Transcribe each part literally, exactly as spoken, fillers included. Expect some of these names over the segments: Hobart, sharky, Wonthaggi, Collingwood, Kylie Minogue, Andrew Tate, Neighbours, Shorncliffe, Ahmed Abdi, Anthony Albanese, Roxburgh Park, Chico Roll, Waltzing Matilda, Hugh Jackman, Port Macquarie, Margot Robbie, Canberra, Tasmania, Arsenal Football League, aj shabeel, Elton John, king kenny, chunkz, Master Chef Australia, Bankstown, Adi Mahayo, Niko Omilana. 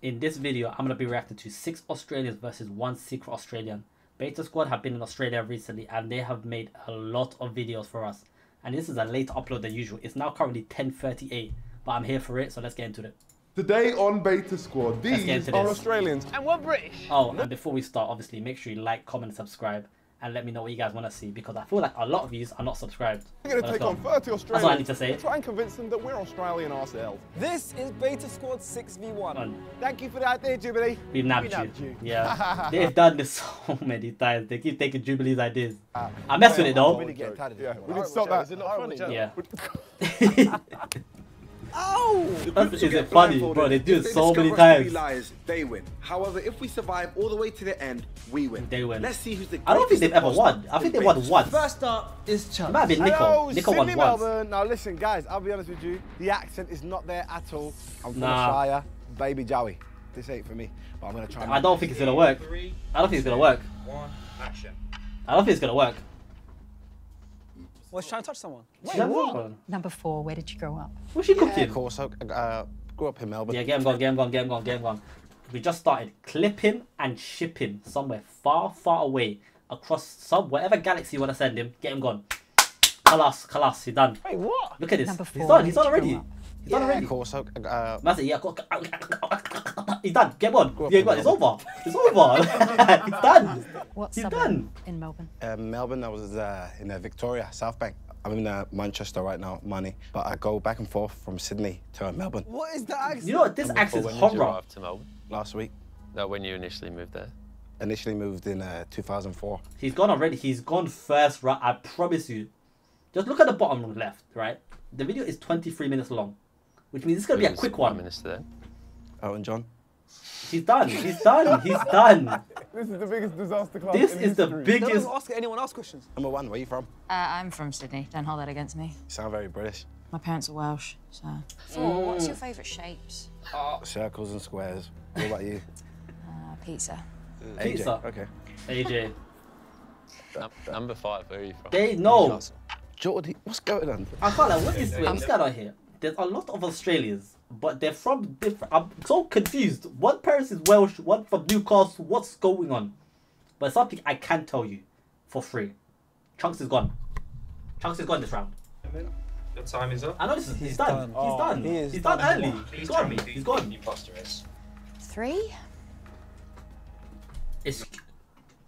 In this video, I'm going to be reacting to six Australians versus one secret Australian. Beta Squad have been in Australia recently and they have made a lot of videos for us. And this is a later upload than usual. It's now currently ten thirty-eight, but I'm here for it, so let's get into it. Today on Beta Squad, these are Australians. And we're British. Oh, and before we start, obviously, make sure you like, comment, subscribe. And let me know what you guys want to see, because I feel like a lot of yous are not subscribed. We're going to take on thirty Australians. That's what I need to say. Try and convince them that we're Australian ourselves. This is Beta Squad six v one. Um, Thank you for that idea, Jubilee. We nabbed, we nabbed you. you. Yeah. They've done this so many times. They keep taking Jubilee's ideas. Uh, I mess with it, though. Really get tired of yeah. We need to stop that. Is it not funny? Yeah. Oh! Is it funny, bro? They do it so many times. Lies, they win. However, if we survive all the way to the end, we win. They win. Let's see who's the. I don't think they've ever won. I think they won once. First up is Chubb. It might have been Niko. Niko won once. Now listen, guys. I'll be honest with you. The accent is not there at all. I'm from nah. Shire, baby Joey. This ain't for me. But I'm gonna try. I don't think it's gonna work. Three, I don't think two, it's gonna work. One, action. I don't think it's gonna work. Was trying to touch someone. Wait, what? Number four, where did you grow up? Where's she cooked yeah, in? Of course, I uh, grew up in Melbourne. Yeah, game gone, game gone, game gone, game gone. We just started clipping and shipping somewhere far, far away across some, whatever galaxy you want to send him, get him gone. Kalas, Kalas, he's done. Wait, what? Look at this. Number four, he's done, he's done already. He's yeah, done already. Of course, I, uh... Master, yeah, he's done, get on. Yeah, it's over. It's over. It's done. What He's done. In Melbourne? Uh, Melbourne, I was uh, in uh, Victoria, South Bank. I'm in uh, Manchester right now, Manny. But I go back and forth from Sydney to Melbourne. What is that accent? You know what, this accent is horrible. When did you arrive to Melbourne? Last week. No, when you initially moved there? Initially moved in uh, two thousand four. He's gone already. He's gone first, right? I promise you. Just look at the bottom left, right? The video is twenty-three minutes long, which means it's going to be a quick one. Minister there. Elton John. He's done. He's done. He's done. This is the biggest disaster class. This in is history. the biggest. Don't ask anyone else questions. Number one, where are you from? Uh, I'm from Sydney. Don't hold that against me. You sound very British. My parents are Welsh, so. Four. Mm. What's your favourite shapes? Oh. Circles and squares. What about you? Uh, pizza. Pizza. A J. Okay. A J. Number five, where are you from? They know. Jordy, what's going on? I felt like, what is this? I'm scared out here. There's a lot of Australians, but they're from different... I'm so confused. One person is Welsh, one from Newcastle. What's going on? But something I can tell you for free. Chunks is gone. Chunks is gone this round. And then the time is up. I know this is... He's, he's done. done. Oh, he's done. He is he's done, done early. Please he's gone. He's gone. You busters. Three? It's...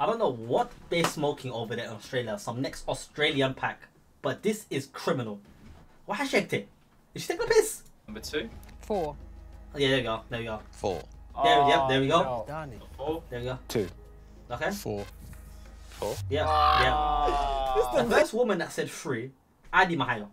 I don't know what they're smoking over there in Australia. Some next Australian pack. But this is criminal. Why has she acted? Did she take the piss? Number two. Four. Oh, yeah, there we go. There we go. Four. There, oh, yeah, there we go. No. Done it. Four. There we go. Two. Okay. Four. Four. Yeah. Oh. Yeah. The first woman that said three, Adi Mahayo.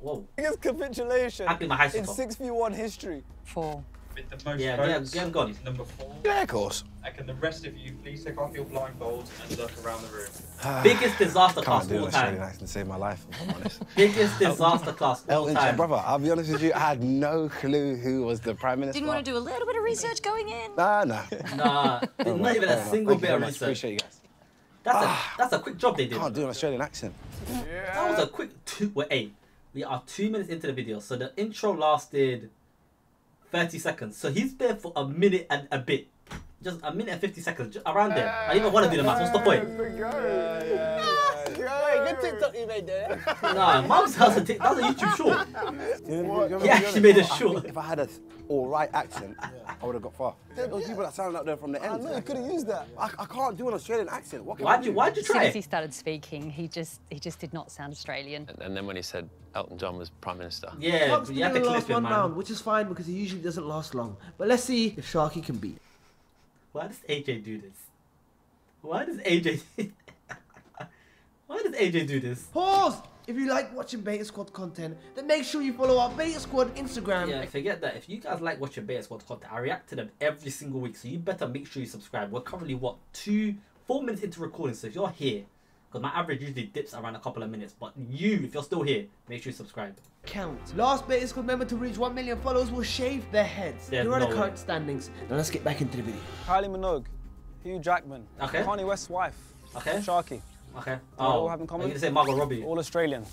Whoa. Biggest capitulation Adi Mahayo in six v one history. Four. With the most yeah, votes, yeah, gone. Number four. Yeah, of course. And can the rest of you please take off your blindfolds and look around the room? Uh, Biggest disaster class all time. I can save my life, if I'm honest. Biggest disaster class all Elton time. Brother, I'll be honest with you, I had no clue who was the Prime Minister. Didn't want to do a little bit of research going in? Nah, nah. Nah, oh, not even a single Thank bit of research. Appreciate you guys. That's, ah, a, that's a quick job they did. I can't do an Australian accent. Yeah. That was a quick two, well, eight. We are two minutes into the video, so the intro lasted thirty seconds. So he's there for a minute and a bit. Just a minute and fifty seconds. Just around there. I even want to do the maths. What's the point? Good TikTok you made there. Nah, Mum's house is a YouTube short. He actually made a short. If I had an alright accent, I would have got far. There were people that sounded out there from the end. I know, you could have used that. I, I can't do an Australian accent. What can why'd, you, why'd you try? As soon as he started speaking, he just he just did not sound Australian. And then when he said Elton John was Prime Minister. Yeah, Fox you had to clip him, man. Round, which is fine because he usually doesn't last long. But let's see if Sharky can beat. Why does A J do this? Why does A J... Why does A J do this? Pause! If you like watching Beta Squad content, then make sure you follow our Beta Squad Instagram. Yeah, forget that. If you guys like watching Beta Squad content, I react to them every single week, so you better make sure you subscribe. We're currently, what, two, four minutes into recording, so if you're here, because my average usually dips around a couple of minutes, but you, if you're still here, make sure you subscribe. Count. Last Beta Squad member to reach one million followers will shave their heads. Here are the current standings. Now let's get back into the video. Kylie Minogue, Hugh Jackman, okay. Kanye West's wife, okay. Sharky. Okay. Oh, all have in common? Say Margot Robbie. All Australian.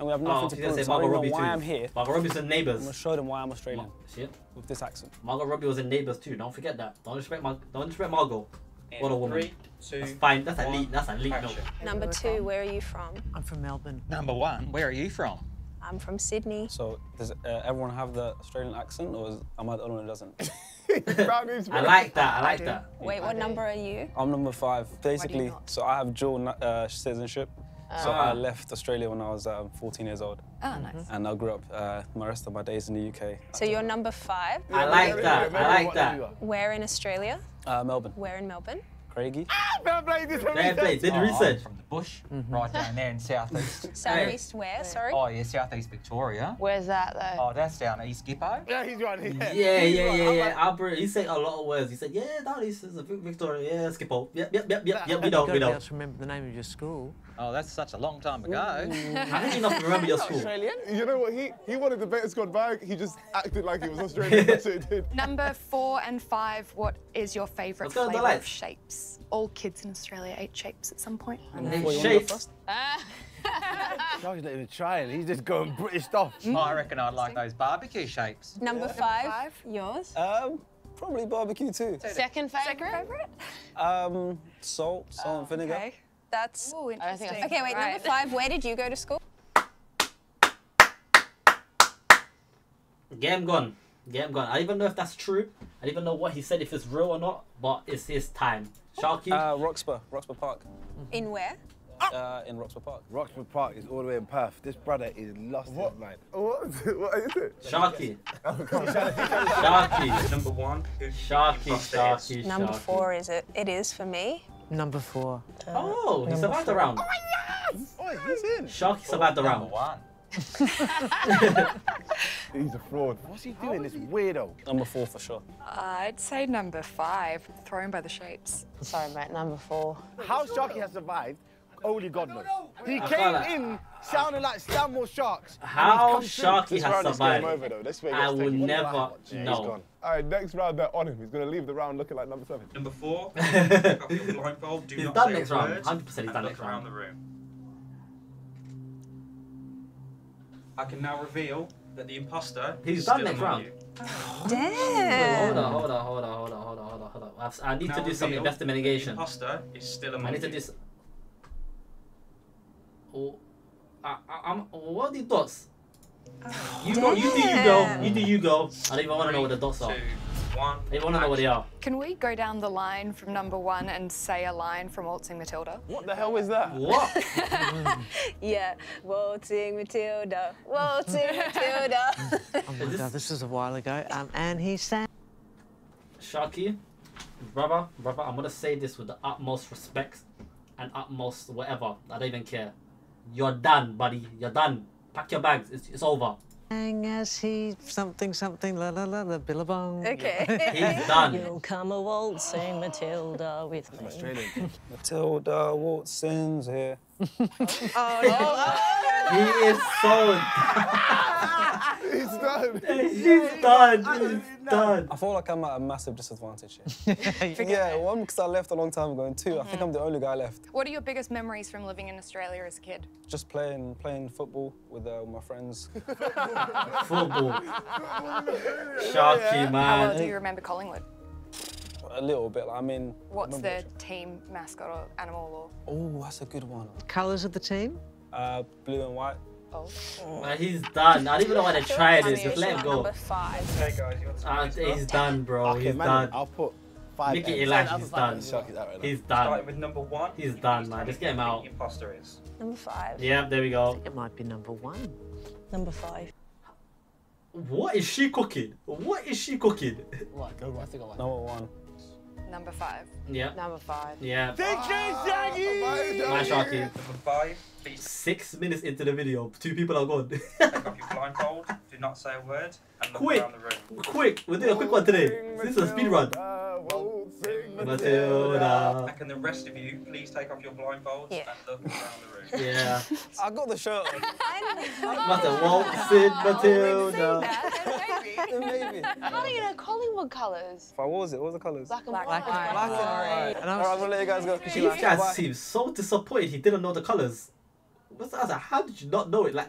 and we have nothing oh, to prove, so I don't know Robbie why too. I'm here. Margot Robbie's in Neighbours. I'm going to show them why I'm Australian. Ma shit. With this accent. Margot Robbie was in Neighbours too, don't forget that. Don't disrespect Mar don't disrespect Margot. And what a woman. Three, two, that's fine, that's one, elite, that's elite milk. Number two, where are you from? I'm from Melbourne. Number one, where are you from? I'm from Sydney. So, does uh, everyone have the Australian accent, or is Ahmad the only one who doesn't? I like that, I like I that. Wait, what number are you? I'm number five. Basically, so I have dual uh, citizenship. Uh, so I left Australia when I was um, fourteen years old. Oh, nice. And I grew up uh, my rest of my days in the U K. So you're number five? I like that, I like that. Where in Australia? Uh, Melbourne. Where in Melbourne? Craigie. Ah, fair play, did research. Play, did oh, research. I'm from the bush, mm-hmm. right down there in southeast. Southeast where, sorry? Oh yeah, southeast Victoria. Where's that though? Oh, that's down East Gippo. Yeah, he's right here. Yeah, yeah, he's yeah, right. yeah. Like... Albert, he said a lot of words. He said, yeah, down east is Victoria, yeah, Skippo. Yep, yep, yep, yep, yep, we know, we know. I don't remember the name of your school. Oh, that's such a long time ago. How did you not remember your school? Australian? You know what, he, he wanted the Beta Squad back, he just acted like he was Australian, that's what he did. Number four and five, what is your favourite flavour of shapes? All kids in Australia ate shapes at some point. Ate shapes? No, he's not even trying. He's just going British off. Mm. I reckon I'd like those barbecue shapes. Number yeah. five, five, yours? Um, probably barbecue too. Second favourite? Second favourite? Um, salt, salt oh, and vinegar. Okay. That's... Ooh, interesting. I I okay, wait, right. Number five, where did you go to school? Game gone. Game gone. I don't even know if that's true. I don't even know what he said, if it's real or not, but it's his time. Sharky? Uh, Roxburgh, Roxburgh Park. In where? Uh, in Roxburgh Park. Roxburgh Park is all the way in Perth. This brother is lost what? his mind. What is it? What is it? Sharky. Sharky. Number one. Sharky, Sharky, Sharky. Number four is it? It is for me. Number four. Uh, oh, he survived the round. Oh, yes! Oh, he's in. Sharky survived the round. Number one. He's a fraud. What's he doing, this weirdo? Number four for sure. Uh, I'd say number five, thrown by the shapes. Sorry, mate, number four. How Sharky has survived, only God knows. He came in sounding like Stanmore Sharks. How Sharky has survived, over, though. I will never know. All right, next round, they're on him. He's going to leave the round looking like number seven. Number four, pick up the blindfold, do not say a word. He's done next round, one hundred percent he's done next round. The room. I can now reveal that the imposter He's is done still next round. You. Damn! Wait, hold on, hold on, hold on, hold on, hold on, hold on, hold on. I need now to do some investigation. The imposter is still among I need you. to do. Oh, I, I, I'm. What are the dots? Oh, you damn. go, you do, you go, you do, you go. I don't even want to know what the dots are. Two, one. I don't want to know what they are. Can we go down the line from number one and say a line from Waltzing Matilda? What the hell is that? What? Yeah, Waltzing Matilda, Waltzing Matilda. Oh my god, this is a while ago. Um, and he sang. Sharky, brother, brother, I'm gonna say this with the utmost respect and utmost whatever. I don't even care. You're done, buddy. You're done. Pack your bags. It's it's over. Sang as he something something la la la la billabong. Okay. He's done. You'll come a waltzing Matilda with me. Australian. Matilda waltzing's here. Oh, oh, no. He is so He's done. He's done. He's done. I feel like I'm at a massive disadvantage here. Yeah, one, because I left a long time ago, and two, mm-hmm. I think I'm the only guy left. What are your biggest memories from living in Australia as a kid? Just playing playing football with uh, my friends. Football. Sharky, man. How well do you remember Collingwood? A little bit, like, I mean... What's I the team mascot or animal or...? Oh, that's a good one. Colours of the team? Uh, blue and white. Oh. oh. Man, he's done. I don't even know why to try this. Just let it go. Number five. Okay, guys, you want to uh, he's done, bro. Okay, he's man, done. I'll put five. Look at Elash. He's done. Right he's done. Starting with number one. He's done, man. Just get him out. Imposter is number five. Yeah, there we go. I think it might be number one. Number five. What is she cooking? What is she cooking? Right, go right. I think I like number one. Number five. Yeah. Number five. Yeah. Thank you, Shaggy! My Sharky. Number five. Six minutes into the video, two people are gone. Take off your blindfold, do not say a word, and look quick, around the room. Quick! We're doing a quick one today. This is a speed run. Matilda. Can the rest of you please take off your blindfolds yeah. and look around the room? Yeah. I got the shirt on. Matilda, waltzing Matilda. Maybe. I don't even know Collingwood colours. What was it? What was the colours? Black and white. Black and white. Black and white. Alright, I'm gonna let you guys go. You guys seem so disappointed he didn't know the colours. What's that? I was like, how did you not know it? Like,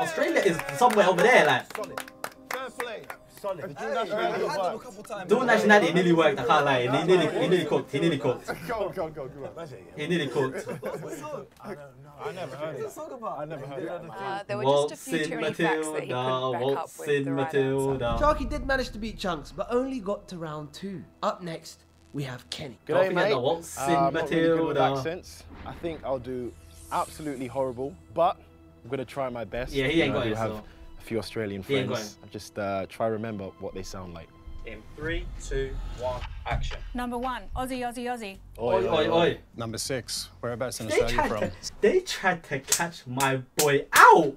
Australia is somewhere over there, like. Solid. Fair play. Solid. Hey, hey, dual nationality nearly worked, I can't lie. He nearly, he nearly cooked. He nearly cooked. Go, go, go, go. That's it. He nearly cooked. What's the song? I don't know. I never heard it. What's the song about? I never heard it. Uh, there were just a few too many facts that he couldn't back up with the right answer. Sharky did manage to beat Chunks, but only got to round two. Up next, we have Kenny. Good day, mate. Waltzing uh, Matilda. Really good accents. I think I'll do absolutely horrible, but I'm gonna try my best. Yeah, he ain't got it. I have so. a few Australian friends. I just uh, try to remember what they sound like. In three, two, one, action. Number one, Aussie, Aussie, Aussie. Oi, oi, oi. Number six, whereabouts in they Australia from? To, they tried to catch my boy out.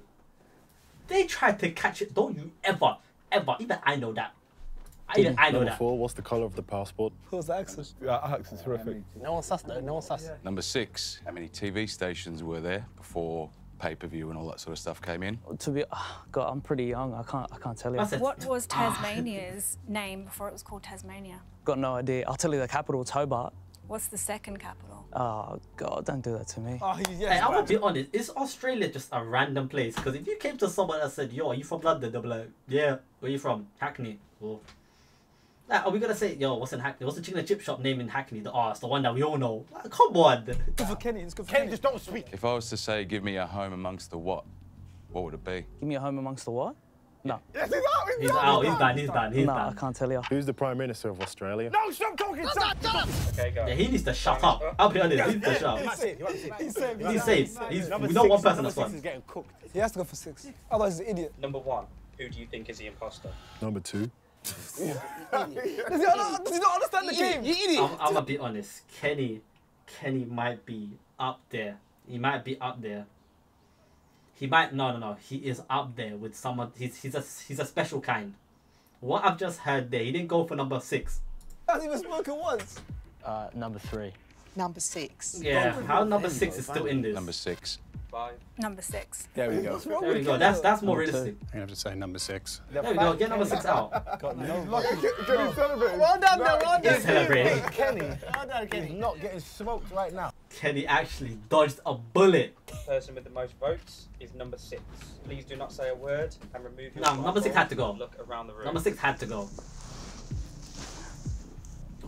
They tried to catch it. Don't you ever, ever. Even I know that. Even I know Number that. four, what's the colour of the passport? What's the accent? Yeah, accent's horrific. No one's sus though, no one's sus. Number six, how many T V stations were there before pay-per-view and all that sort of stuff came in? To be, oh God, I'm pretty young, I can't, I can't tell you. What was Tasmania's name before it was called Tasmania? Got no idea. I'll tell you the capital, it's Hobart. What's the second capital? Oh God, don't do that to me. Oh, yes, hey, I'm gonna be honest, is Australia just a random place? Because if you came to someone and said, yo, are you from London? They'll be like, yeah, where are you from? Hackney. Or, like, are we gonna say, yo, what's in Hackney? What's the chicken and chip shop name in Hackney? The arse, the one that we all know. Like, come on. It's good for Kenny, it's good for Kenny. Kenny, just don't speak. If I was to say, give me a home amongst the what, what would it be? Give me a home amongst the what? No. Yes, he's out, he's, he's out, out. He's done, he's done, he's done. No, I can't tell you. Who's the Prime Minister of Australia? No, stop talking, stop, stop. Okay, go. Yeah, he needs to shut up. I'll be honest, he needs to shut up. He's safe, he's safe. He's safe. He's, we know one person that's one. He's getting cooked. He has to go for six, otherwise he's an idiot. Number one, who do you think is the imposter? Number two. Does he not, does he not understand the game? You idiot! I'm, I'm gonna be honest. Kenny, Kenny might be up there. He might be up there. He might no no no. He is up there with someone. He's he's a he's a special kind. What I've just heard there. He didn't go for number six. Hasn't even spoken once. Uh, number three. Number six. Yeah. How number, number six is still in this? Number six. Five. Number six. There we go. There we go. That's that's more realistic. I'm gonna have to say number six. There we go. Get number six out. Got no. Look, Kenny's celebrating. Well done, no, well done. He's celebrating. Kenny. Well done, Kenny. He's not getting smoked right now. Kenny actually dodged a bullet. Person with the most votes is number six. Please do not say a word and remove your. No, number six had to go. Look around the room. Number six had to go.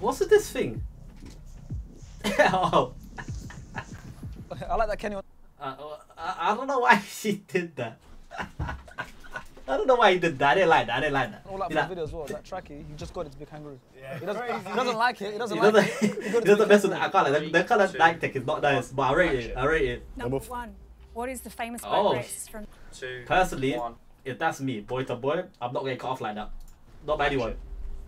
What's with this thing? Oh. I like that Kenny one. Uh, I, I don't know why she did that. I don't know why he did that. I didn't like that. I didn't like that. All that like, video as well. That tracky, he just got it to be kangaroo. Yeah, he, doesn't, he doesn't like it. He doesn't he like doesn't, it. He, he doesn't mess with it. I can't like that. That kind of night tech is not nice, but I rate it. I rate it. Number one. What is the famous boat oh. race from? Two. Personally, one. If that's me, boy to boy, I'm not getting cut off like that. Not by anyone.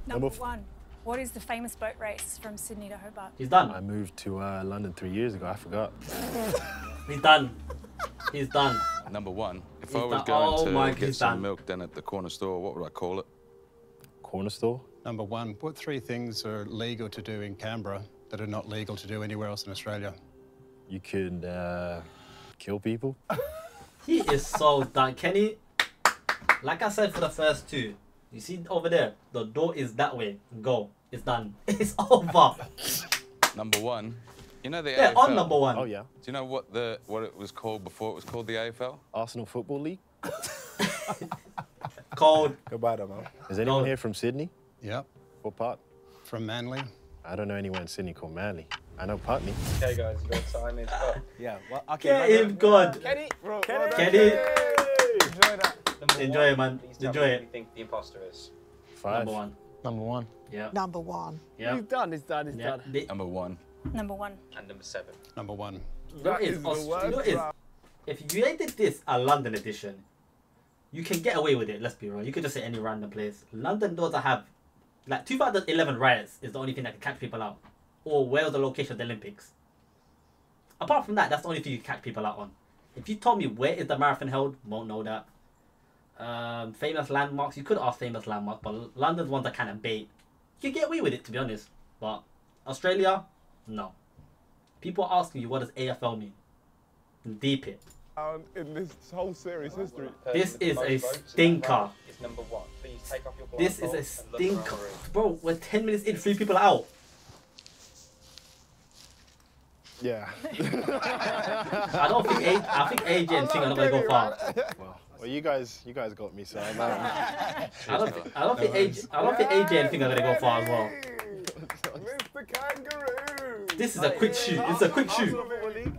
Number, Number one. What is the famous boat race from Sydney to Hobart? He's done. I moved to uh, London three years ago. I forgot. He's done. He's done. Number one. If he's I was done. going oh to my, get some done. milk down at the corner store, what would I call it? Corner store? Number one. What three things are legal to do in Canberra that are not legal to do anywhere else in Australia? You could uh, kill people. He is so done. Kenny, like I said for the first two, you see over there, the door is that way. Go. It's done. It's over. Number one. You know the yeah, A F L? On number one. Oh, yeah. Do you know what the what it was called before it was called the A F L? Arsenal Football League. Cold. Goodbye, Damo. Is anyone Cold. here from Sydney? Yeah. What part? From Manly. I don't know anyone in Sydney called Manly. I know Putney. Okay, guys, you got time in. Yeah. Well, okay. Get him go. God. Kenny. Bro, Kenny. Kenny. Enjoy that. Number Enjoy one. it, man. Please Enjoy it. What do you think the imposter is? Five. Number one. Number one. Yeah. Number one. Yeah. He's done. He's done. He's yeah. done. Number one. Number one. And number seven. Number one. That is the word. You know, if you did this a London edition, you can get away with it, let's be real. You could just say any random place. London does have, like two thousand eleven riots is the only thing that can catch people out. Or where was the location of the Olympics? Apart from that, that's the only thing you can catch people out on. If you told me where is the marathon held, won't know that. Um, famous landmarks, you could ask famous landmarks, but London's ones are kind of bait. You can get away with it, to be honest. But Australia, no. People are asking you, what does A F L mean? Deep it. Um, in this whole series history. This is a stinker. It's number one. Please take off your this is a stinker. Bro, we're ten minutes in, three people out. Yeah. I don't think A I think A J and Ting are not gonna go far. Well, well, you guys, you guys got me, so I'm out. I don't think, I don't think A J, I don't think A J and Ting are gonna go far as well. Mister Kangaroo. This is a quick shoot. It's a quick shoot.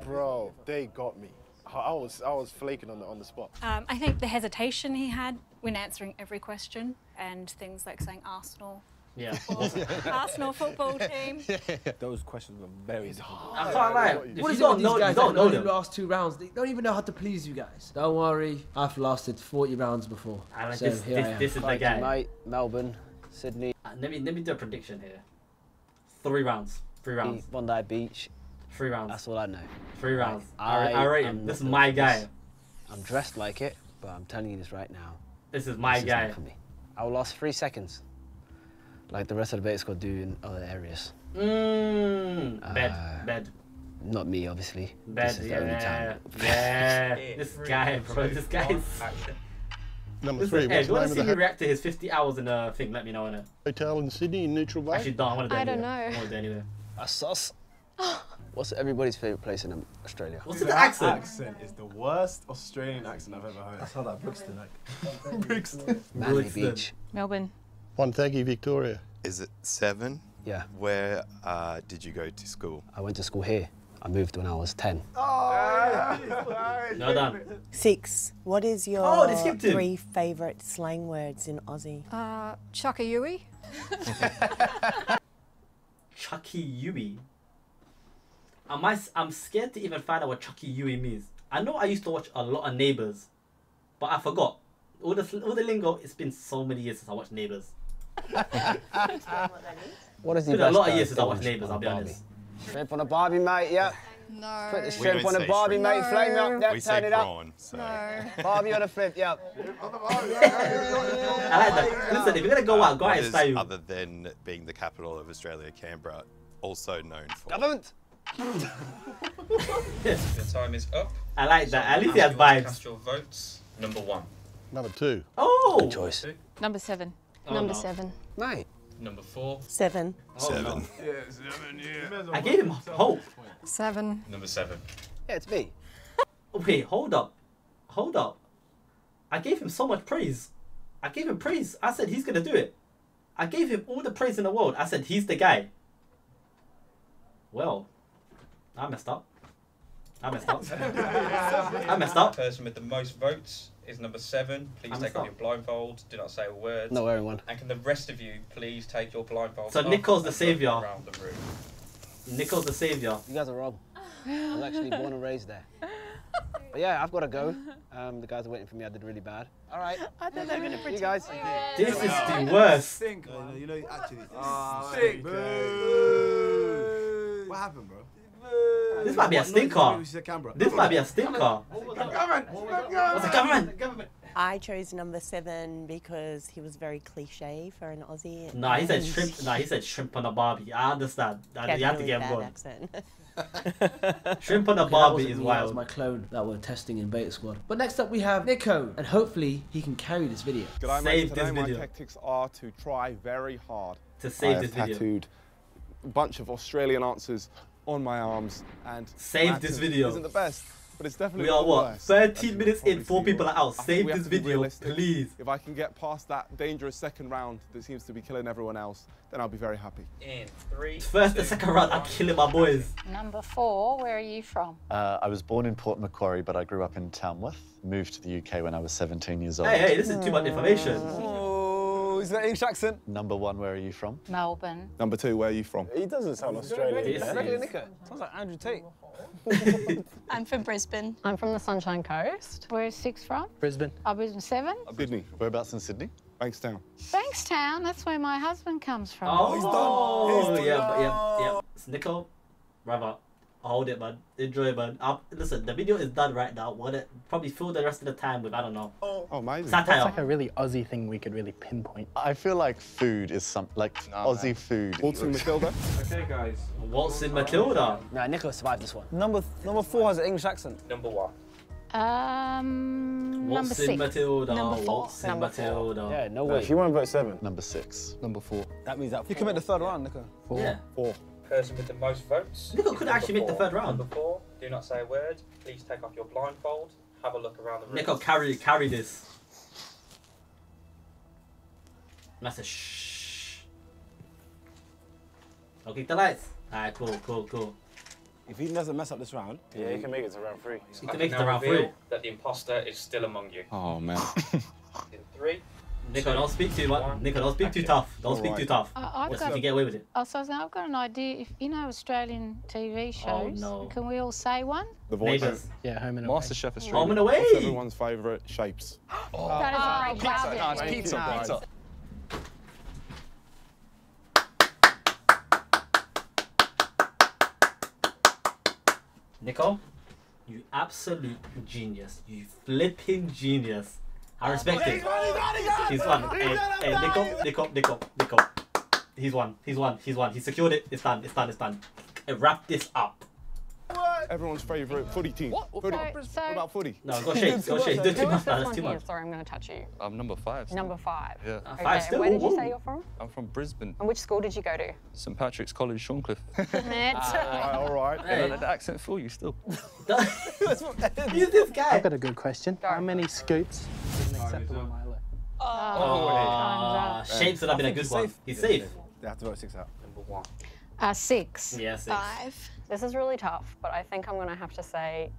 Bro, they got me. I was, I was flaking on the on the spot. Um, I think the hesitation he had when answering every question, and things like saying Arsenal. Yeah. Arsenal football team. Those questions were very hard. I can't lie. What, you what you don't know, guys don't know them. The last two rounds, they don't even know how to please you guys. Don't worry, I've lasted forty rounds before. I mean, so this, here this, I am. This is the guy. Tonight, Melbourne, Sydney. Uh, let me let me do a prediction here. Three rounds. Three rounds. Beach, Bondi Beach. Three rounds. That's all I know. Three rounds. I, I, I rate him. This is my guy. I'm dressed like it, but I'm telling you this right now. This is my this guy. Is not for me. I will last three seconds, like the rest of the Beta Squad do in other areas. Mmm. Uh, bed. Bed. Not me, obviously. Bed. This is yeah. the only time. Yeah. This guy, bro. This guy is. Number three. Hey, do you want to see me react to his fifty hours in a thing? Let me know in it. Hotel in Sydney, neutral bay. Actually, don't. I want to do it. I don't know. I want to do anyway. A sauce. What's everybody's favourite place in Australia? What's the accent? accent is the worst Australian accent I've ever heard. That's how that Brixton like. Brixton. Manly Beach. Melbourne. Wonthaggi, Victoria. Is it seven? Yeah. Where uh, did you go to school? I went to school here. I moved when I was ten. Oh! No done. Six. What is your oh, three favourite slang words in Aussie? Uh, Chuckayui. Chuckayui. Am I, I'm scared to even find out what Chuckayui means. I know I used to watch a lot of Neighbours, but I forgot. All the, all the lingo, it's been so many years since I watched Neighbours. What is the it's been a lot of years since I watched Neighbours, I'll be honest. Shrimp on a barbie, mate, yeah. No. Put the shrimp on a barbie, mate, no. Flame up, yeah, turn it prawn, up. So. No. Barbie on a flip, yeah. I like that. Listen, if you're going to go out, go out and style. Other than being the capital of Australia, Canberra, also known for... Government! The time is up. I like that. At least he has vibes. Cast your votes. Number one. Number two. Oh! Good choice. Two. Number seven. Oh, number no. seven. Mate. Number four. Seven. Oh, seven. No. Yeah, seven, yeah. I gave him hope. Seven. Number seven. Yeah, it's me. Okay, hold up. Hold up. I gave him so much praise. I gave him praise. I said he's going to do it. I gave him all the praise in the world. I said he's the guy. Well... I messed up. I messed up. I messed up. The person with the most votes is number seven. Please take off your blindfold. Do not say a word. No, everyone. And can the rest of you please take your blindfold off? So Nico's the saviour. Nico's the saviour. You guys are wrong. I was actually born and raised there. But yeah, I've got to go. Um, the guys are waiting for me. I did really bad. All right. I thought they were going to pretend. You guys. Yeah. This is the worst. Stink, you know, actually. Oh, stink. Boo. What happened, bro? This might be a stinker. This might be a stinker. What's the government? I chose number seven because he was very cliche for an Aussie. No, nah, he said shrimp. No, nah, he said shrimp on a barbie. I understand. I, you have to get him going. Shrimp on a barbie okay, is me, wild. That was my clone that we're testing in Beta Squad. But next up we have Niko, and hopefully he can carry this video. Good save mate, today this video. My tactics are to try very hard to save I this video. Tattooed a bunch of Australian answers on my arms and save this video. Isn't the best, but it's definitely we are what worst. thirteen minutes in, four people are out. Save this video, please. If I can get past that dangerous second round that seems to be killing everyone else, then I'll be very happy. In three, first and second round, I'm killing my boys. Number four, where are you from? Uh, I was born in Port Macquarie, but I grew up in Tamworth. Moved to the U K when I was seventeen years old. Hey, hey, this is too much information. Is that English accent? Number one, where are you from? Melbourne. Number two, where are you from? He doesn't sound Australian. He's regular Nicker. Sounds like Andrew Tate. I'm from Brisbane. I'm from the Sunshine Coast. Where is six from? Brisbane. I'm Brisbane seven. Sydney. Whereabouts in Sydney? Bankstown. Bankstown, that's where my husband comes from. Oh, he's done. He's done. Yeah, yeah, yeah. It's Nico, Rava. Hold it, man. Enjoy it, man. I'll, listen, the video is done right now. We're gonna probably fill the rest of the time with, I don't know. Oh, amazing. Satire. That's like a really Aussie thing we could really pinpoint. I feel like food is some, like nah, Aussie man. Food. Waltzing Matilda. Okay, guys. Waltzing Matilda. Nah, Nico survived this one. Number number four has an English accent. Number one. Um, number six. Waltzing Matilda. Number four. Waltzing Matilda. Yeah, no way. If you want to vote seven. Number six. Number four. That means that four. You commit the third round, Nico. Four. Yeah. Four. Person with the most votes. Niko could actually make the third round. Number four, do not say a word. Please take off your blindfold. Have a look around the room. Niko carry carry this. And that's a shh. I'll keep the lights. Alright, cool, cool, cool. If he doesn't mess up this round, yeah, he can make it to round three. He can make it to round three. That the imposter is still among you. Oh man. In three. Niko, don't speak too much. Niko, don't speak too tough. Don't speak too tough. What's if you get away with it? So I've got an idea. If you know Australian T V shows, oh, no. Can we all say one? The Neighbours. Yeah, Home and Away. Master Chef Australia. Home and Away. What's everyone's favourite shapes? Oh. That is a great pizza. No, it's pizza. No, pizza. Pizza. Niko, you absolute genius. You flipping genius. I respect oh, it. He's won. Hey, hey, Niko, Niko, Niko, Niko. He's won. He's won. He's won. He secured it. It's done. It's done. It's done. Hey, wrap this up. What? Everyone's favourite footy team. What? Footy. So, so what about footy? No, go shake. Go shake. That's too much. That's too much. Sorry, I'm going to touch you. I'm number five. Still. Number five. Yeah. Uh, okay. Five still. Where did you say you're from? I'm from Brisbane. And which school did you go to? Saint Patrick's College, Shorncliffe. uh, all right. Hey. That accent fool you still. Who's this guy? I've got a good question. Go. How many scoops? Acceptable Milo. Oh, oh, oh. Shapes that have been a good one. He's safe. They have to vote six out. Number one. Uh, six. Yeah, six. Five. This is really tough, but I think I'm going to have to say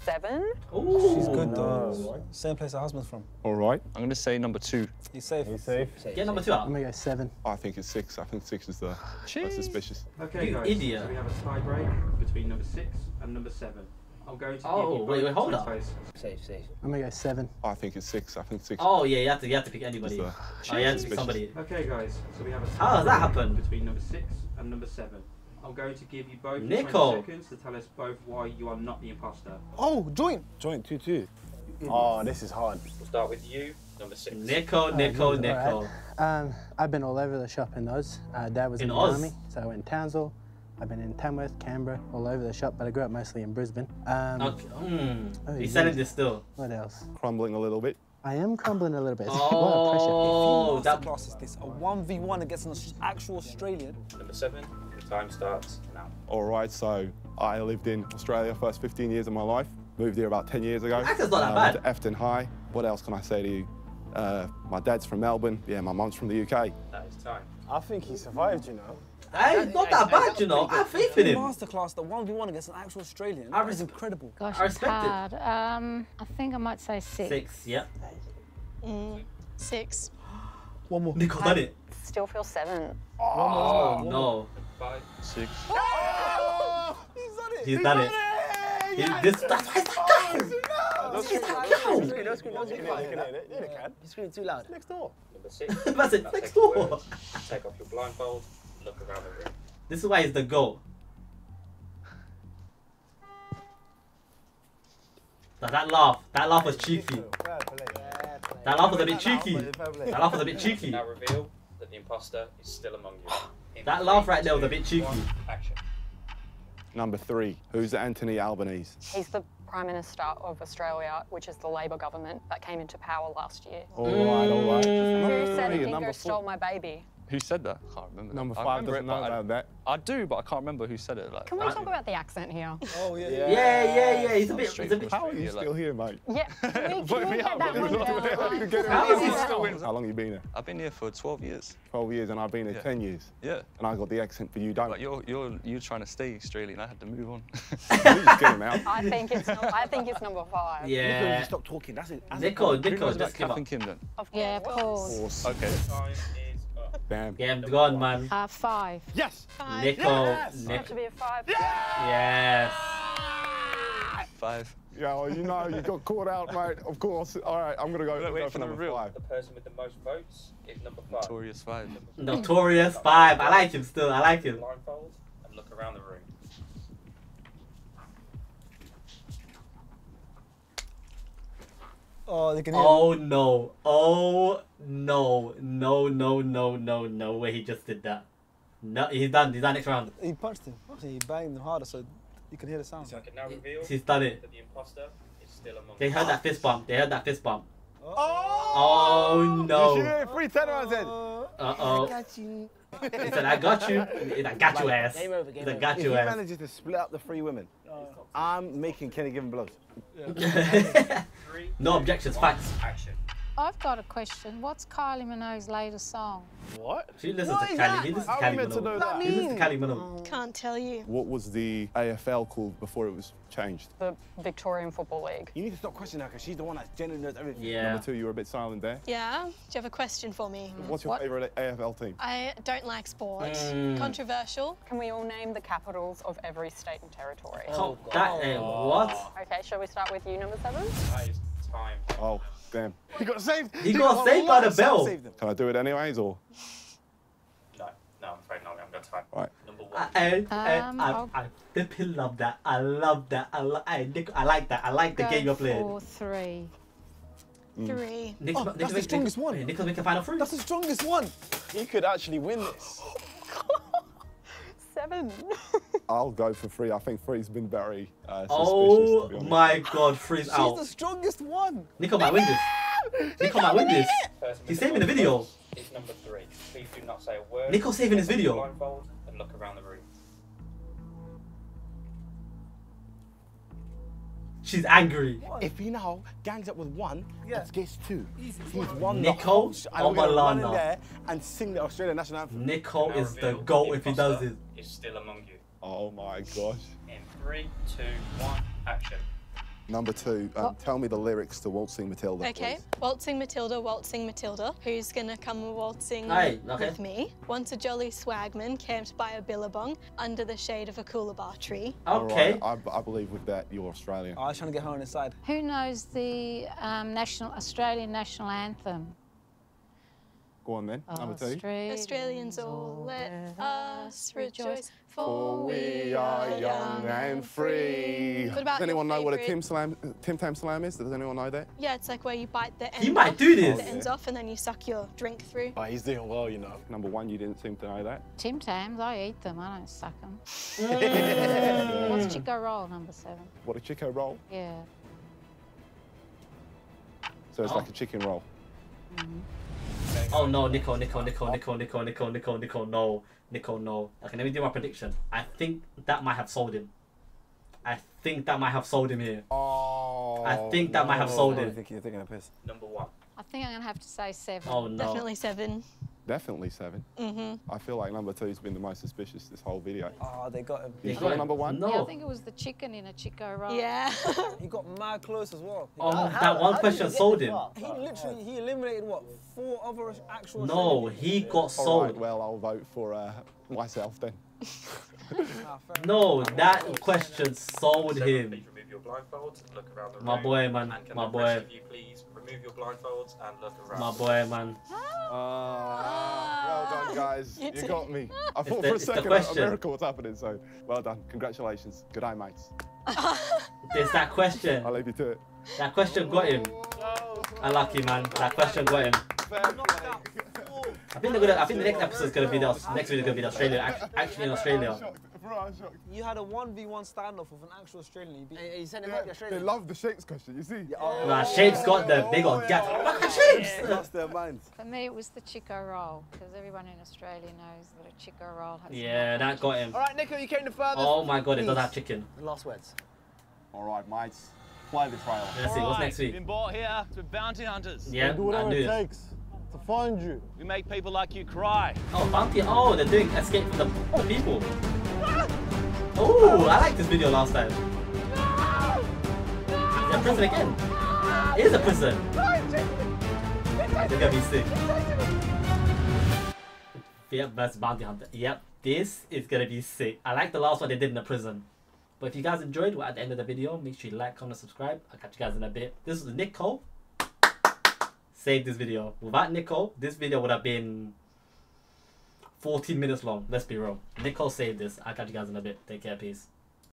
seven. Ooh. She's good though. No. Same place her husband's from. All right. I'm going to say number two. He's safe. He's safe. Get yeah, number two out. I'm going to go seven. Oh, I think it's six. I think six is the most suspicious. Okay, you idiot. So we have a tie break between number six and number seven. I'm going to oh, wait, wait, hold up. Safe, safe. I'm going to go seven. Oh, I think it's six. I think six. Oh, yeah, you have to, you have to pick anybody. Oh, you have to pick somebody. OK, guys, so we have a tie. How does that happen? Between number six and number seven. I'm going to give you both Niko. twenty seconds to tell us both why you are not the imposter. Oh, joint. Joint two, two. Oh, this is hard. We'll start with you, number six. Niko, Niko, uh, Niko. Right. Um, I've been all over the shop in Oz. Uh, Dad was in, in the Oz? Army, so I went to Townsville. I've been in Tamworth, Canberra, all over the shop, but I grew up mostly in Brisbane. Um, okay. mm. oh, He's selling this still. What else? Crumbling a little bit. I am crumbling a little bit. Oh, what a pressure. If you that class is this, a one v one against an actual Australian. Number seven, the time starts now. All right, so I lived in Australia first fifteen years of my life. Moved here about ten years ago. That's not that uh, bad. Went to Efton High. What else can I say to you? Uh, my dad's from Melbourne. Yeah, my mum's from the U K. That is time. I think he survived, you know. Hey, it's not that bad, you know. I have faith in him. Masterclass, the one v one against an actual Australian. That is incredible. Gosh, I respect it's hard. It. Um, I think I might say six. Six, yeah. Mm, six. One more. Niko done it. Still feel seven. Oh, one more. One more. No. Five, six. Oh, he's done it. He's, he's done, done it. it. Yes. He, this, that's why he's that guy. Don't scream too loud. It's next door. Number six. That's it, next door. Take off your blindfold. Look around the room. This is why it's the goal. Now that laugh, that laugh was cheeky. That laugh was a bit cheeky. That laugh was a bit cheeky. Now reveal that the imposter is still among you. That laugh right there was a bit cheeky. Action. Number three. Who's Anthony Albanese? He's the Prime Minister of Australia, which is the Labour government that came into power last year. All right, all right. Who said Dingo stole my baby? Who said that? I can't remember. Number five doesn't know about that. I do, but I can't remember who said it. Like, can we talk about the accent here? Oh, yeah, yeah, yeah, yeah, yeah. He's a bit, he's a bit. How are you still here, mate? Yeah, can we get that one down? How is he still in? How long have you been here? I've been here for twelve years. twelve years, and I've been here ten years. Yeah. And I got the accent for you, don't. Like you're, you're, you're trying to stay Australian. I had to move on. Please get him out. I think it's, I think it's number five. Yeah. Stop talking. That's it. Niko, Niko, just give up. Yeah, of course. Okay. Bam. Game gone, man. Uh, five. Yes. Five. Niko. Yes. Niko. Have to be a five. Yes. yes. Five. Yeah, well, you know, you got caught out, mate. Of course. All right, I'm gonna go, go wait for number real. five. The person with the most votes is number five. Notorious five. Notorious five. I like him still. I like him. Blindfold and look around the room. Oh, they can hear oh him. no. Oh no. No, no, no, no, no way he just did that. No, he's done. He's done next round. He punched him. He banged him harder so you can hear the sound. So I can now reveal he's done it. That the imposter is still among they heard that fist bump. They heard that fist bump. Oh, Oh, oh no. You should have free ten on his head. Uh-oh. I got you. He said, I got you. I got you, ass. Game over, game over. I got you, ass. If he manages to split up the three women, uh, I'm making Kenny give him blows. Yeah. three, no objections, one, facts. Action. I've got a question. What's Kylie Minogue's latest song? What? She listens what to Kylie. He listens to Kylie Minogue. To know that? He listens to Kylie Minogue. Can't tell you. What was the A F L called before it was changed? The Victorian Football League. You need to stop questioning her because she's the one that generally knows everything. Yeah. Number two, you were a bit silent there. Yeah. Do you have a question for me? What's your what? favourite A F L team? I don't like sport. Mm. Controversial. Can we all name the capitals of every state and territory? Oh, oh God. That, uh, what? Okay, shall we start with you, number seven? That is time. Oh. Damn. He got saved. He, he got, got saved by the bell. Can I do it anyways, or? No, no, I'm afraid not. I haven't got time. Right. Number one. I, I, um, I, I, I, I love that. I love that. I, lo I, Nick, I like that. I like the game you're playing. Four, three. Mm. Three. Nick's, oh, Nick's, that's Nick's, the strongest Nick's, one. Nick's making final three. That's the strongest one. He could actually win this. Seven. I'll go for three. I think three's been very uh, suspicious. Oh my God, three's She's out. She's the strongest one. Nico might win this. Nico might win this. He's saving the video. It's number three. Please do not say a word. Nico's saving his video. Blindfold and look around the room. She's angry. If he now gangs up with one, yeah. Let's guess two. Easy. He's one. Niko Omilana. There and sing the Australian national anthem. Niko is the goat if he does it. Is still among you. Oh my gosh. In three, two, one, action. Number two, um, tell me the lyrics to Waltzing Matilda. Okay, please. Waltzing Matilda, Waltzing Matilda. Who's gonna come waltzing hey, okay. with me? Once a jolly swagman camped by a billabong under the shade of a coolabah tree. Okay. All right, I, I believe with that you're Australian. Oh, I was trying to get her on his side. Who knows the um, national Australian national anthem? Go on then, number two. Australians, Australians all, let us rejoice, rejoice for we are young and free. What about Does anyone know what a Tim Slam, Tim Tam Slam is? Does anyone know that? Yeah, it's like where you bite the end You off, might do this. The ends yeah. off and then you suck your drink through. Oh, he's doing well, you know. Number one, you didn't seem to know that. Tim Tams, I eat them, I don't suck them. Mm. What's Chico Roll, number seven? What, a Chico Roll? Yeah. So it's oh. like a chicken roll. Mm-hmm. Oh no, Nico, Nico, Nico, Nico, Nico, Nico, Nico, Nico, no, Nico, no. Okay, let me do my prediction. I think that might have sold him. I think that might have sold him here. Oh. I think that no. might have sold him. I think you're taking a piss. Number one. I think I'm gonna have to say seven. Oh no. Definitely seven. Definitely seven. Mm-hmm. I feel like number two's been the most suspicious this whole video. Oh, they got him. You got him. Number one? No. Yeah, I think it was the chicken in a Chico Roll. Yeah. He got mad close as well. Oh, oh that how, one how question sold him. He literally, he eliminated what, four other actual No, he people. got sold. All right, well, I'll vote for uh, myself then. No, that question sold him. Please remove your blindfolds and look around the room. My boy, man, and can my boy. You please remove your blindfolds and look around. My boy, man. Oh, oh, well done, guys. You, you got me. I thought the, for a second a miracle was happening, so well done. Congratulations. Good eye, mates. There's that question. I'll leave you to it. That question got him. Unlucky, man. That question got him. I think, gonna, I think the next episode's gonna be the next video's gonna be the Australian, actually in Australia. You had a one v one standoff with an actual Australian. You, you sent him yeah, out the Australian. They love the shapes question, you see? Yeah. Oh, nah, shapes got the big old gap. Look at shapes! They lost their minds. For me, it was the Chico Roll, because everyone in Australia knows that a Chico Roll has. Yeah, that got him. All right, Nico, you came the furthest. Oh my God, it does have chicken. The last words. All right, mates. Fly the trial. Let's see, what's next week? We've been brought here to bounty hunters. Yeah, do whatever it takes. To find you. We make people like you cry. Oh, bounty. Oh, they're doing escape from the oh, people. Oh, I liked this video last time. No! No! Is it a prison again? No! It is a prison. They're gonna be sick. Yep, that's bounty hunter. Yep, this is gonna be sick. I like the last one they did in the prison. But if you guys enjoyed, we're at the end of the video. Make sure you like, comment, subscribe. I'll catch you guys in a bit. This was Niko. Save this video. Without Niko, this video would have been fourteen minutes long. Let's be real. Niko saved this. I'll catch you guys in a bit. Take care. Peace.